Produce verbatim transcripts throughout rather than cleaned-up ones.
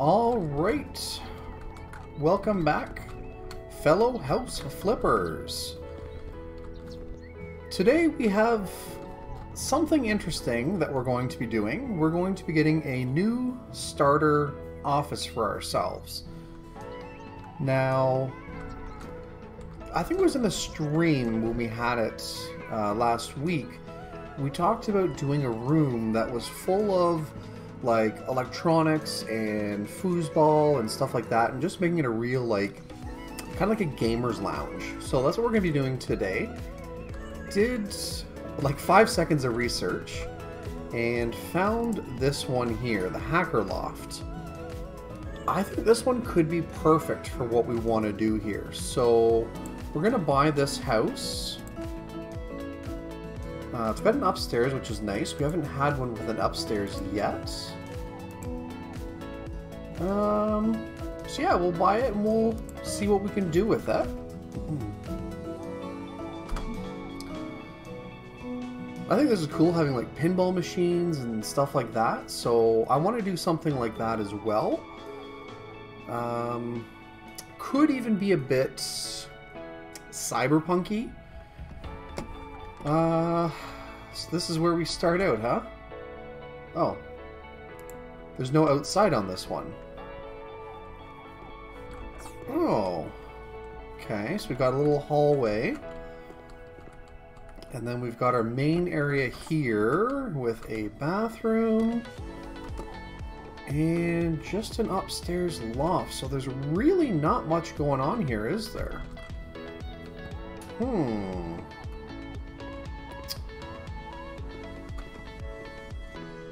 All right, welcome back, fellow House Flippers. Today we have something interesting that we're going to be doing. We're going to be getting a new starter office for ourselves. Now, I think it was in the stream when we had it uh, last week, we talked about doing a room that was full of like electronics and foosball and stuff like that, and just making it a real like kind of like a gamer's lounge. So that's what we're gonna be doing today. Did like five seconds of research and found this one here, the Hacker Loft. I think this one could be perfect for what we want to do here. So we're gonna buy this house. Uh, it's got an upstairs, which is nice. We haven't had one with an upstairs yet. Um, so yeah, we'll buy it and we'll see what we can do with that. I think this is cool, having like pinball machines and stuff like that. So I want to do something like that as well. Um, could even be a bit cyberpunky. Uh, so this is where we start out, huh? Oh. There's no outside on this one. Oh. Okay, so we've got a little hallway. And then we've got our main area here with a bathroom. And just an upstairs loft. So there's really not much going on here, is there? Hmm.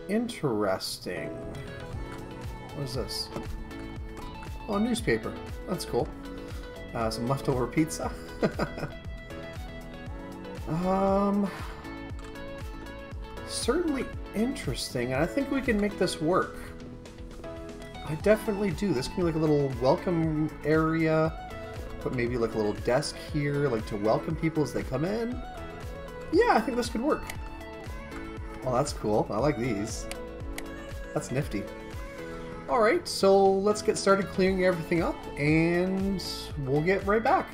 Interesting. What is this? Oh, a newspaper. That's cool. Uh, some leftover pizza. um, certainly interesting, and I think we can make this work. I definitely do. This can be like a little welcome area, but maybe like a little desk here, like to welcome people as they come in. Yeah, I think this could work. Oh, that's cool. I like these. That's nifty. Alright, so let's get started clearing everything up and we'll get right back.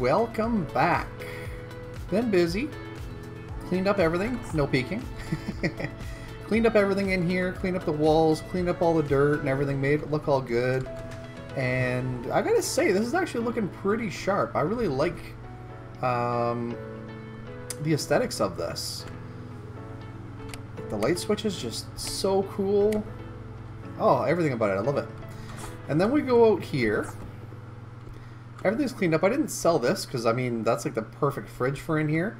Welcome back. Been busy. Cleaned up everything. No peeking. Cleaned up everything in here. Cleaned up the walls. Cleaned up all the dirt and everything. Made it look all good. And I gotta say, this is actually looking pretty sharp. I really like um, the aesthetics of this. The light switch is just so cool. Oh, everything about it. I love it. And then we go out here. Everything's cleaned up. I didn't sell this because, I mean, that's like the perfect fridge for in here.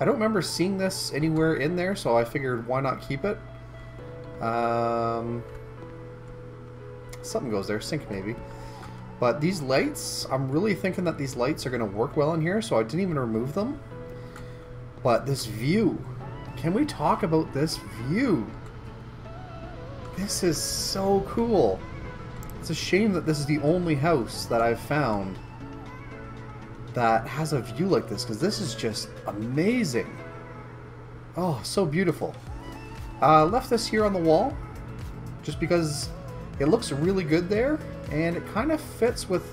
I don't remember seeing this anywhere in there, so I figured why not keep it? Um, something goes there. Sink, maybe. But these lights, I'm really thinking that these lights are going to work well in here, so I didn't even remove them. But this view... Can we talk about this view? This is so cool. It's a shame that this is the only house that I've found that has a view like this, because this is just amazing. Oh, so beautiful. I uh, left this here on the wall just because it looks really good there, and it kind of fits with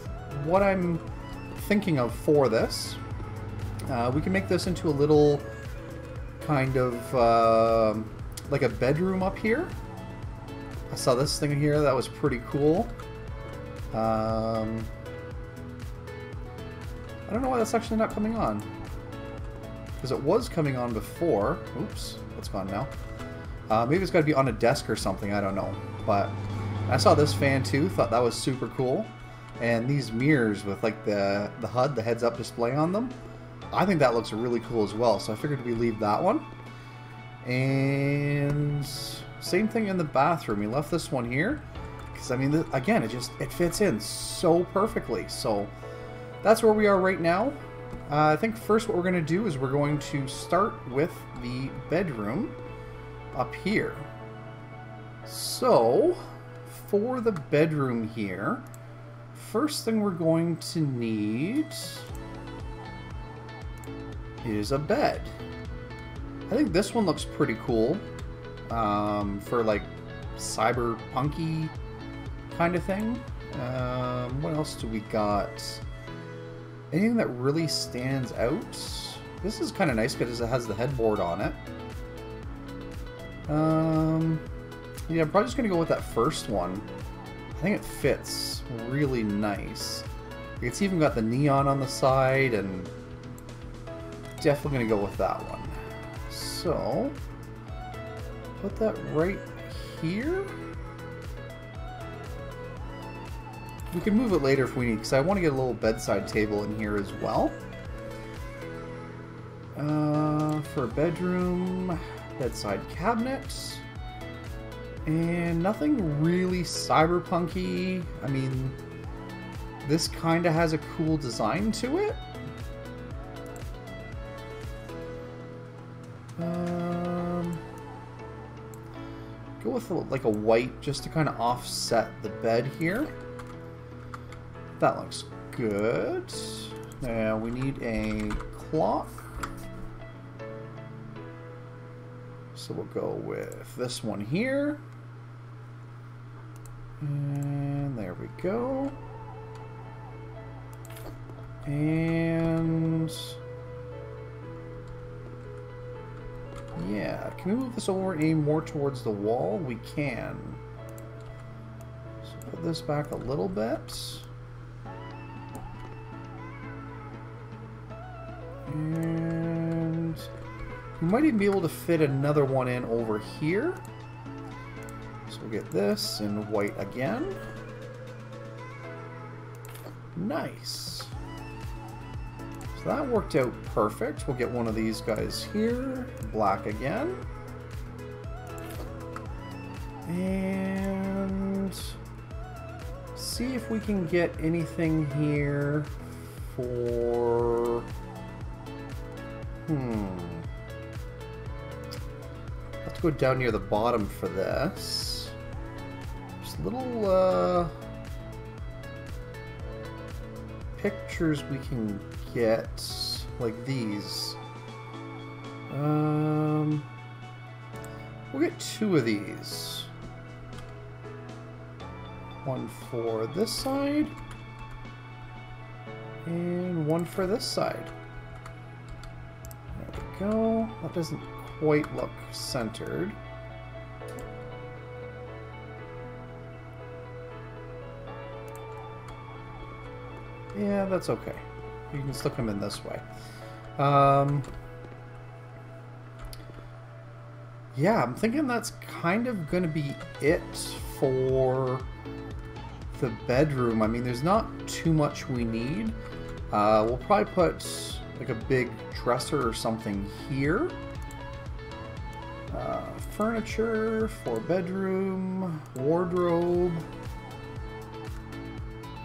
what I'm thinking of for this. Uh, we can make this into a little... kind of uh, like a bedroom up here. I saw this thing here that was pretty cool. Um, I don't know why that's actually not coming on, because it was coming on before. Oops, it's gone now. Uh, maybe it's got to be on a desk or something. I don't know. But I saw this fan too. Thought that was super cool. And these mirrors with like the the H U D, the heads-up display on them. I think that looks really cool as well, so I figured we leave that one. And same thing in the bathroom. We left this one here because, I mean, th again, it just it fits in so perfectly. So that's where we are right now. Uh, I think first what we're going to do is we're going to start with the bedroom up here. So for the bedroom here, first thing we're going to need... is a bed. I think this one looks pretty cool um, for like cyberpunky kind of thing. Um, what else do we got? Anything that really stands out? This is kind of nice because it has the headboard on it. Um, yeah, I'm probably just going to go with that first one. I think it fits really nice. It's even got the neon on the side, and definitely going to go with that one. So, put that right here. We can move it later if we need, because I want to get a little bedside table in here as well. Uh, for a bedroom, bedside cabinets, and nothing really cyberpunky. I mean, this kind of has a cool design to it. Um, go with a, like a white just to kind of offset the bed here. That looks good. Now we need a clock. So we'll go with this one here. And there we go. And yeah, can we move this over any more towards the wall? We can. So put this back a little bit. And we might even be able to fit another one in over here. So we'll get this in white again. Nice. So that worked out perfect. We'll get one of these guys here, black again. And see if we can get anything here for... Hmm. Let's go down near the bottom for this. Just little uh, pictures we can get, like these. Um, we'll get two of these. One for this side, and one for this side. Go. That doesn't quite look centered. Yeah, that's okay. You can stick them in this way. Um, yeah, I'm thinking that's kind of going to be it for the bedroom. I mean, there's not too much we need. Uh, we'll probably put like a big dresser or something here. Uh, furniture, four bedroom, wardrobe,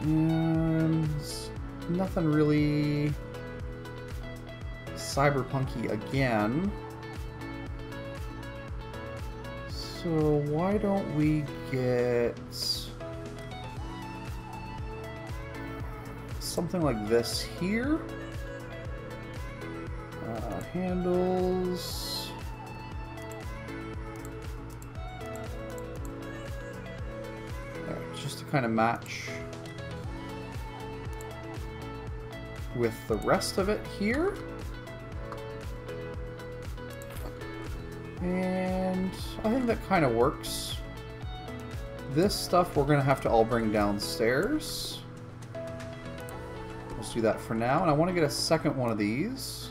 and nothing really cyberpunky again. So why don't we get something like this here? Uh, handles. There, just to kind of match with the rest of it here. And I think that kind of works. This stuff we're going to have to all bring downstairs. Let's do that for now. And I want to get a second one of these.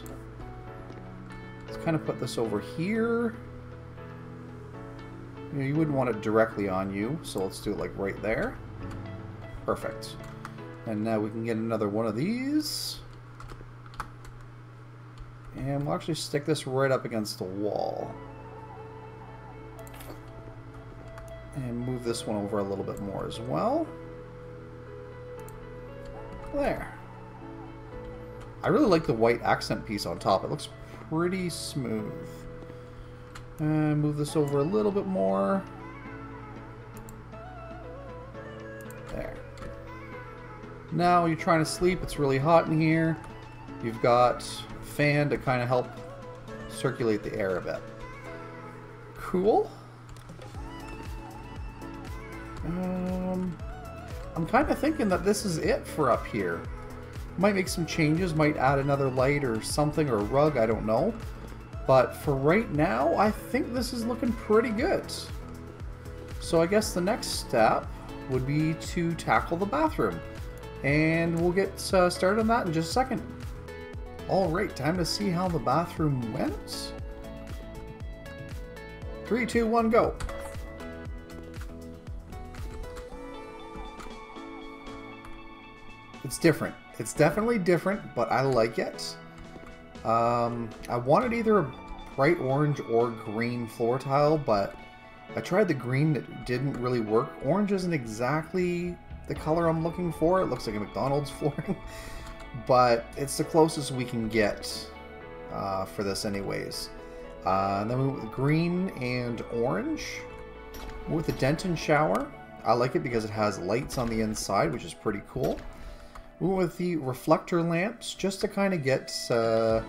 Kind of put this over here. You know, you wouldn't want it directly on you, so let's do it like right there. Perfect. And now we can get another one of these. And we'll actually stick this right up against the wall. And move this one over a little bit more as well. There. I really like the white accent piece on top. It looks pretty smooth. And move this over a little bit more. There. Now you're trying to sleep, it's really hot in here. You've got a fan to kind of help circulate the air a bit. Cool. Um, I'm kind of thinking that this is it for up here. Might make some changes, might add another light or something, or a rug, I don't know. But for right now, I think this is looking pretty good. So I guess the next step would be to tackle the bathroom. And we'll get uh, started on that in just a second. Alright, time to see how the bathroom went. Three, two, one, go! It's different. It's definitely different, but I like it. Um, I wanted either a bright orange or green floor tile, but I tried the green that didn't really work. Orange isn't exactly the color I'm looking for. It looks like a McDonald's flooring. But it's the closest we can get uh, for this anyways. Uh, and then we went with green and orange. We went with the Denton shower. I like it because it has lights on the inside, which is pretty cool. We went with the reflector lamps just to kind of get uh,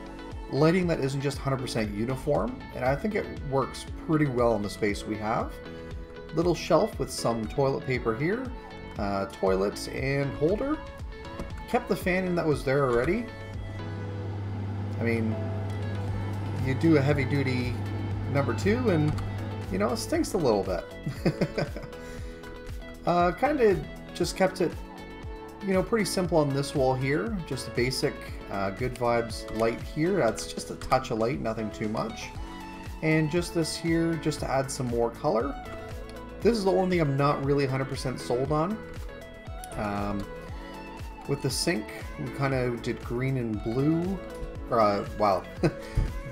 lighting that isn't just one hundred percent uniform. And I think it works pretty well in the space we have. Little shelf with some toilet paper here. Uh, toilets and holder. Kept the fan in that was there already. I mean, you do a heavy duty number two and, you know, it stinks a little bit. uh, kind of just kept it, you know, pretty simple on this wall here. Just a basic uh, good vibes light here. That's just a touch of light, nothing too much. And just this here, just to add some more color. This is the only thing I'm not really one hundred percent sold on. Um, With the sink, we kind of did green and blue, or, uh, wow,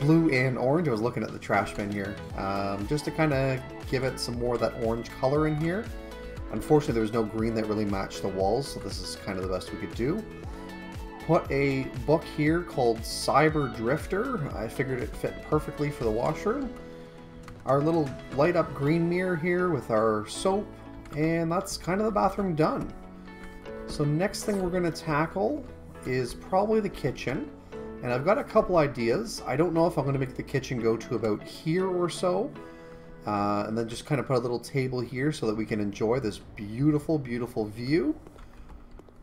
blue and orange. I was looking at the trash bin here, um, just to kind of give it some more of that orange color in here. Unfortunately, there was no green that really matched the walls, so this is kind of the best we could do. Put a book here called Cyber Drifter. I figured it fit perfectly for the washroom. Our little light up green mirror here with our soap, and that's kind of the bathroom done. So next thing we're going to tackle is probably the kitchen, and I've got a couple ideas. I don't know if I'm going to make the kitchen go to about here or so, uh, and then just kind of put a little table here so that we can enjoy this beautiful, beautiful view.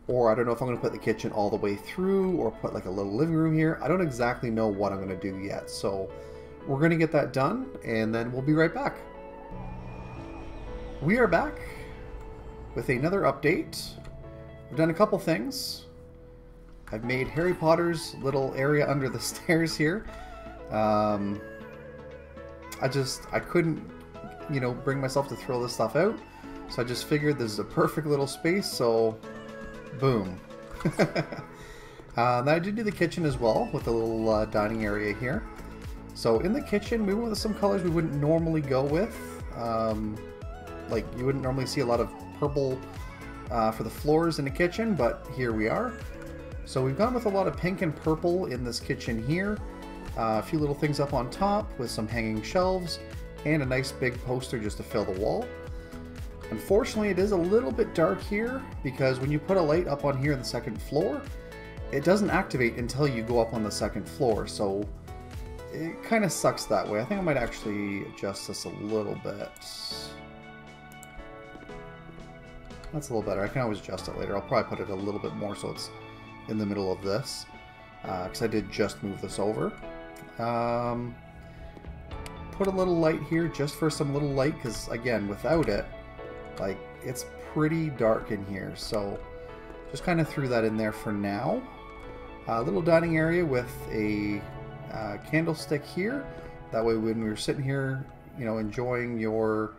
Or I don't know if I'm going to put the kitchen all the way through or put like a little living room here. I don't exactly know what I'm going to do yet, so we're going to get that done, and then we'll be right back. We are back with another update. I've done a couple things. I've made Harry Potter's little area under the stairs here. Um, I just, I couldn't, you know, bring myself to throw this stuff out. So I just figured this is a perfect little space, so boom. uh, then I did do the kitchen as well with the little uh, dining area here. So in the kitchen, we went with some colors we wouldn't normally go with. Um, like you wouldn't normally see a lot of purple Uh, for the floors in the kitchen, but here we are. So we've gone with a lot of pink and purple in this kitchen here. Uh, a few little things up on top with some hanging shelves and a nice big poster just to fill the wall. Unfortunately, it is a little bit dark here because when you put a light up on here on the second floor, it doesn't activate until you go up on the second floor. So it kind of sucks that way. I think I might actually adjust this a little bit. That's a little better. I can always adjust it later. I'll probably put it a little bit more so it's in the middle of this, because uh, I did just move this over. Um, put a little light here just for some little light, because again, without it, like, it's pretty dark in here. So just kind of threw that in there for now. A uh, little dining area with a uh, candlestick here. That way when we were sitting here, you know, enjoying your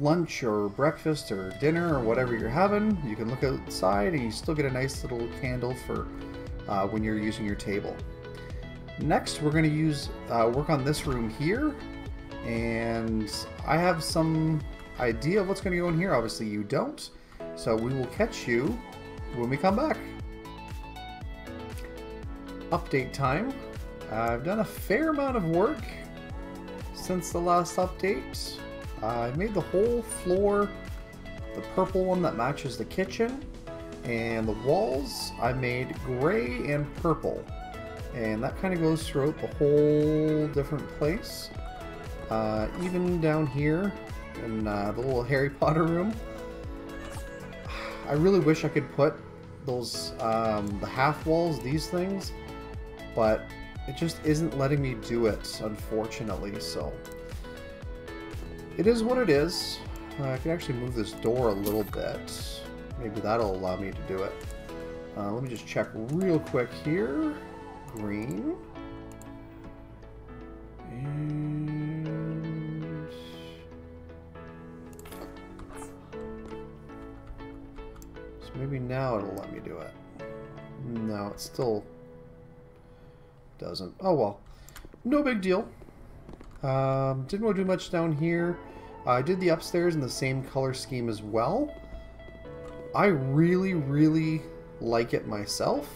lunch or breakfast or dinner or whatever you're having, you can look outside and you still get a nice little candle for uh, when you're using your table. Next, we're going to use uh, work on this room here, and I have some idea of what's going to go in here. Obviously you don't, so we will catch you when we come back. Update time. uh, I've done a fair amount of work since the last update. Uh, I made the whole floor the purple one that matches the kitchen, and the walls I made gray and purple, and that kind of goes throughout the whole different place, uh, even down here in uh, the little Harry Potter room. I really wish I could put those, um, the half walls, these things, but it just isn't letting me do it, unfortunately, so it is what it is. Uh, I can actually move this door a little bit. Maybe that'll allow me to do it. Uh, let me just check real quick here. Green. And... so maybe now it'll let me do it. No, it still doesn't. Oh well. No big deal. Um, didn't want to do much down here. I did the upstairs in the same color scheme as well. I really, really like it myself.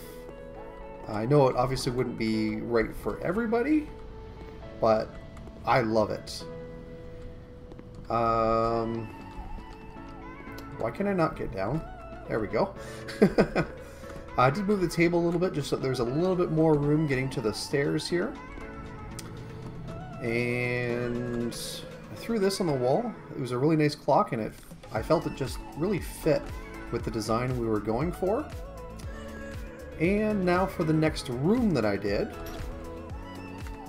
I know it obviously wouldn't be right for everybody, but I love it. Um, why can I not get down? There we go. I did move the table a little bit just so there's a little bit more room getting to the stairs here. And I threw this on the wall. It was a really nice clock, and it I felt it just really fit with the design we were going for. And now for the next room that I did,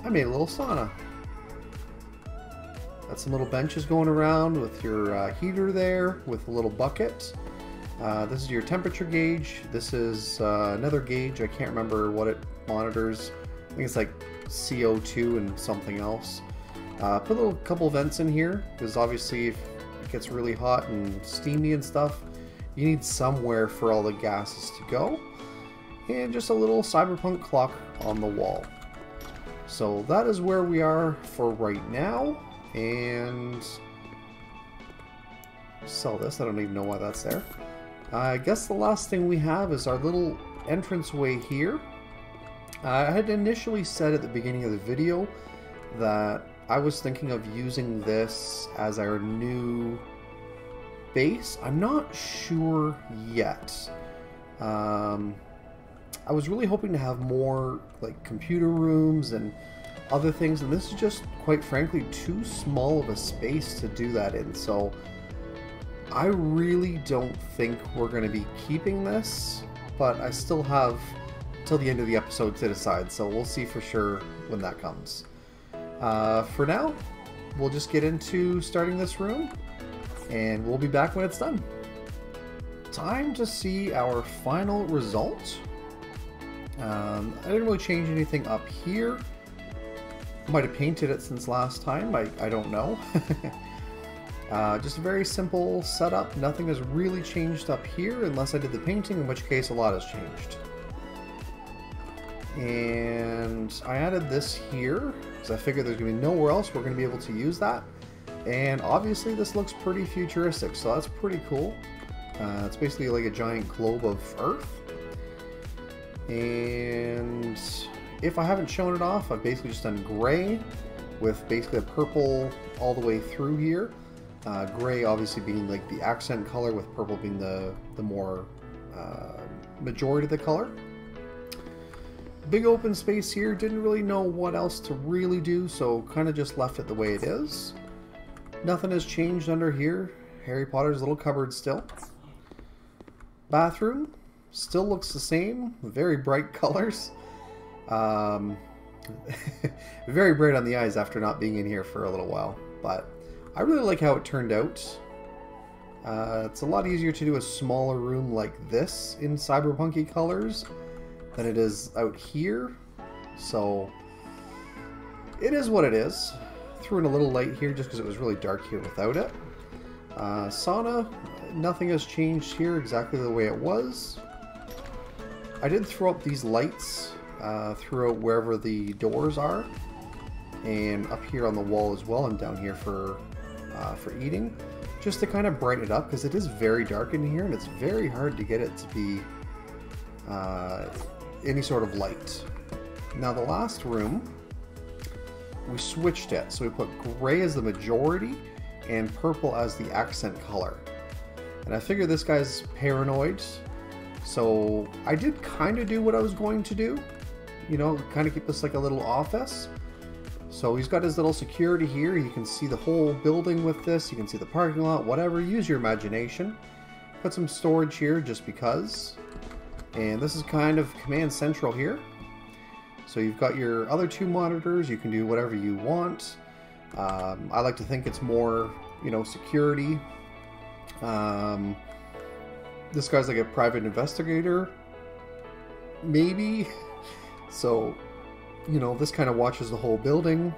I made a little sauna. Got some little benches going around with your uh, heater there, with a little bucket. Uh, this is your temperature gauge. This is uh, another gauge. I can't remember what it monitors. I think it's like C O two and something else. Uh, put a little couple vents in here, because obviously if it gets really hot and steamy and stuff, you need somewhere for all the gases to go. And just a little cyberpunk clock on the wall. So that is where we are for right now. And sell this. I don't even know why that's there. I guess the last thing we have is our little entranceway here. I had initially said at the beginning of the video that I was thinking of using this as our new base. I'm not sure yet. Um, I was really hoping to have more like computer rooms and other things, and this is just, quite frankly, too small of a space to do that in. So I really don't think we're going to be keeping this, but I still have till the end of the episode to decide, so we'll see for sure when that comes. Uh, for now, we'll just get into starting this room, and we'll be back when it's done. Time to see our final result. Um, I didn't really change anything up here. Might have painted it since last time, I, I don't know. uh, just a very simple setup. Nothing has really changed up here unless I did the painting, in which case a lot has changed. And I added this here because I figured there's gonna be nowhere else we're gonna be able to use that. And obviously this looks pretty futuristic, so that's pretty cool. Uh, it's basically like a giant globe of Earth. And if I haven't shown it off, I've basically just done gray with basically a purple all the way through here. Uh, gray obviously being like the accent color, with purple being the, the more uh, majority of the color. Big open space here, didn't really know what else to really do, so kind of just left it the way it is. Nothing has changed under here. Harry Potter's little cupboard still. Bathroom still looks the same, very bright colors. Um, very bright on the eyes after not being in here for a little while, but I really like how it turned out. Uh, it's a lot easier to do a smaller room like this in cyberpunky colors than it is out here, so it is what it is. Threw in a little light here just because it was really dark here without it. Uh, sauna, nothing has changed here, exactly the way it was. I did throw up these lights uh, throughout wherever the doors are, and up here on the wall as well, and down here for uh, for eating, just to kind of brighten it up, because it is very dark in here and it's very hard to get it to be uh, any sort of light. Now the last room, we switched it. So we put gray as the majority and purple as the accent color. And I figure this guy's paranoid, so I did kind of do what I was going to do. You know, kind of keep this like a little office. So he's got his little security here. You can see the whole building with this. You can see the parking lot, whatever. Use your imagination. Put some storage here just because. And this is kind of command central here. So you've got your other two monitors. You can do whatever you want. Um, I like to think it's more, you know, security. Um, this guy's like a private investigator, maybe. So, you know, this kind of watches the whole building,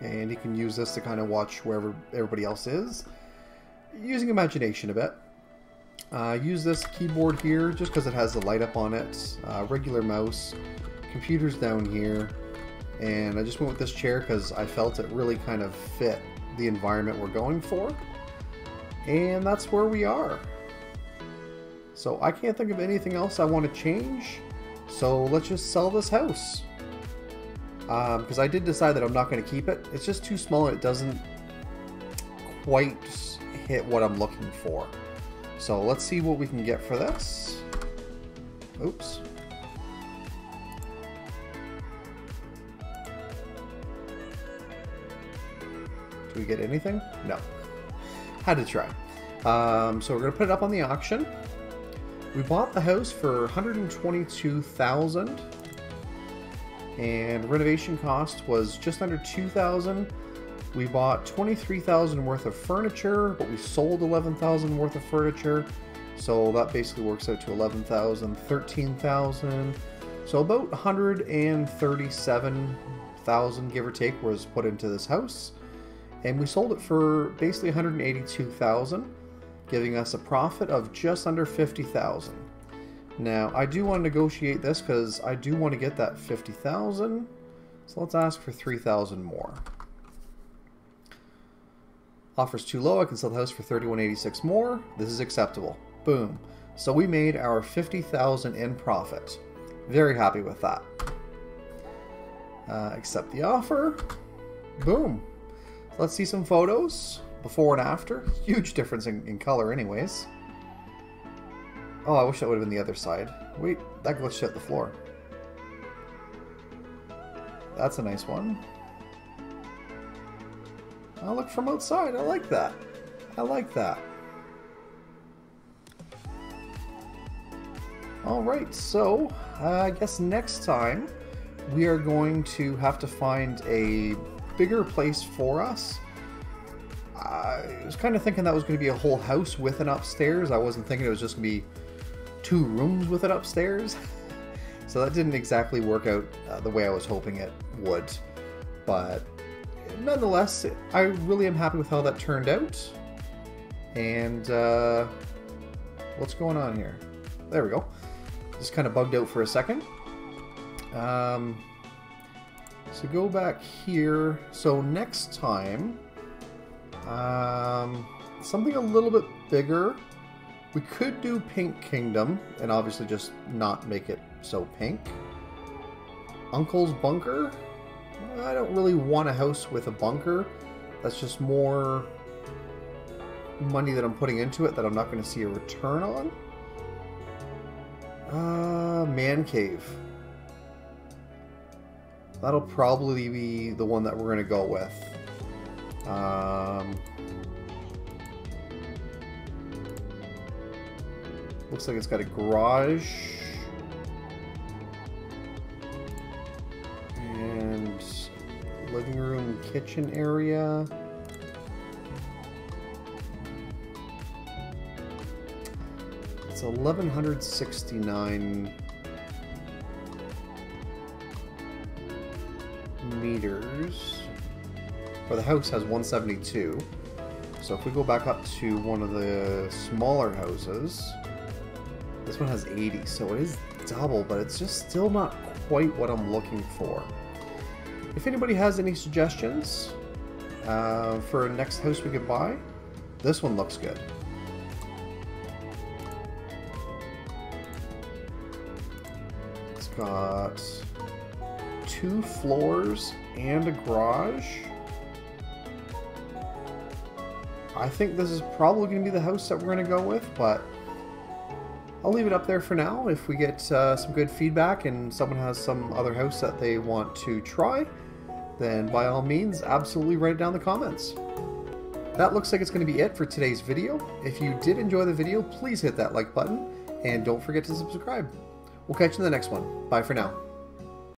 and you can use this to kind of watch wherever everybody else is. Using imagination a bit. Uh, use this keyboard here just because it has the light up on it. Uh, regular mouse. Computer's down here. And I just went with this chair because I felt it really kind of fit the environment we're going for. And that's where we are. So I can't think of anything else I want to change. So let's just sell this house. Um, because I did decide that I'm not going to keep it. It's just too small and it doesn't quite hit what I'm looking for. So let's see what we can get for this. Oops. Do we get anything? No. Had to try. Um, so we're going to put it up on the auction. We bought the house for one hundred twenty-two thousand dollars. And renovation cost was just under two thousand dollars. We bought twenty-three thousand dollars worth of furniture, but we sold eleven thousand dollars worth of furniture. So that basically works out to eleven thousand dollars, thirteen thousand dollars. So about one hundred thirty-seven thousand dollars, give or take, was put into this house. And we sold it for basically one hundred eighty-two thousand dollars, giving us a profit of just under fifty thousand dollars. Now, I do want to negotiate this because I do want to get that fifty thousand dollars. So let's ask for three thousand dollars more. Offer's too low. I can sell the house for thirty-one eighty-six more. This is acceptable. Boom. So we made our fifty thousand dollars in profit. Very happy with that. Uh, accept the offer. Boom. Let's see some photos before and after. Huge difference in, in color anyways. Oh, I wish that would have been the other side. Wait, that glitched out the floor. That's a nice one. I look from outside. I like that. I like that. All right, so uh, I guess next time we are going to have to find a bigger place for us. I was kind of thinking that was going to be a whole house with an upstairs. I wasn't thinking it was just going to be two rooms with it upstairs. So that didn't exactly work out uh, the way I was hoping it would. But nonetheless, I really am happy with how that turned out. And uh, what's going on here? There we go. Just kind of bugged out for a second. Um, so go back here. So next time, um, something a little bit bigger. We could do Pink Kingdom and obviously just not make it so pink. Uncle's Bunker. I don't really want a house with a bunker. That's just more money that I'm putting into it that I'm not going to see a return on. Uh, Man Cave. That'll probably be the one that we're going to go with. Um, looks like it's got a garage. Living room, kitchen area. It's eleven sixty-nine meters. Or the house has one seventy-two. So if we go back up to one of the smaller houses, this one has eighty. So it is double, but it's just still not quite what I'm looking for. If anybody has any suggestions uh, for a next house we could buy, this one looks good. It's got two floors and a garage. I think this is probably going to be the house that we're going to go with, but I'll leave it up there for now. If we get uh, some good feedback and someone has some other house that they want to try, then by all means, absolutely write it down in the comments. That looks like it's going to be it for today's video. If you did enjoy the video, please hit that like button, and don't forget to subscribe. We'll catch you in the next one. Bye for now.